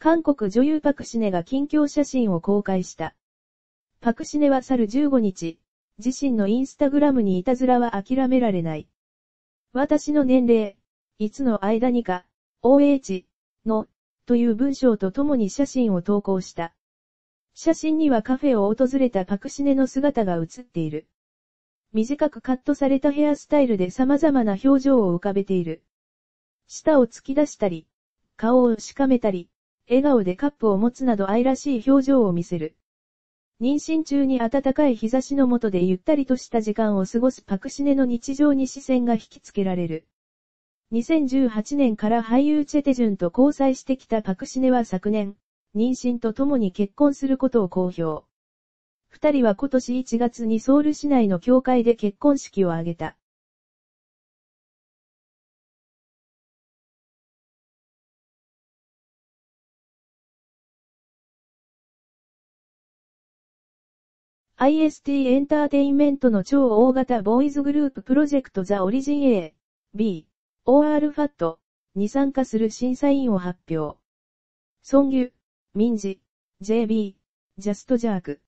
韓国女優パクシネが近況写真を公開した。パクシネは去る15日、自身のインスタグラムにいたずらは諦められない。私の年齢、いつの間にか、OH、の、という文章とともに写真を投稿した。写真にはカフェを訪れたパクシネの姿が写っている。短くカットされたヘアスタイルで様々な表情を浮かべている。舌を突き出したり、顔をしかめたり、笑顔でカップを持つなど愛らしい表情を見せる。妊娠中に暖かい日差しの下でゆったりとした時間を過ごすパクシネの日常に視線が引きつけられる。2018年から俳優チェテジュンと交際してきたパクシネは昨年、妊娠とともに結婚することを公表。二人は今年1月にソウル市内の教会で結婚式を挙げた。IST エンターテインメントの超大型ボーイズグループプロジェクトザオリジン A、B、ORFAT に参加する審査員を発表。ソンギュ、ミンジ、JB、ジャストジャーク。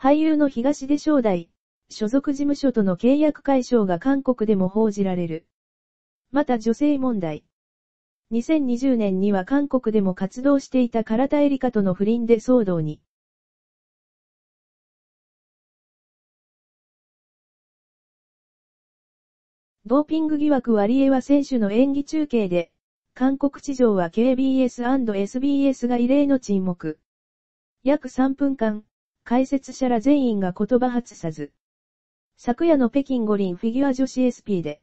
俳優の東出翔大、所属事務所との契約解消が韓国でも報じられる。また女性問題。2020年には韓国でも活動していた唐田恵梨佳との不倫で騒動に。ドーピング疑惑ワリエワ選手の演技中継で、韓国地上は KBS&SBS が異例の沈黙。約3分間、解説者ら全員が言葉発さず。昨夜の北京五輪フィギュア女子SPで、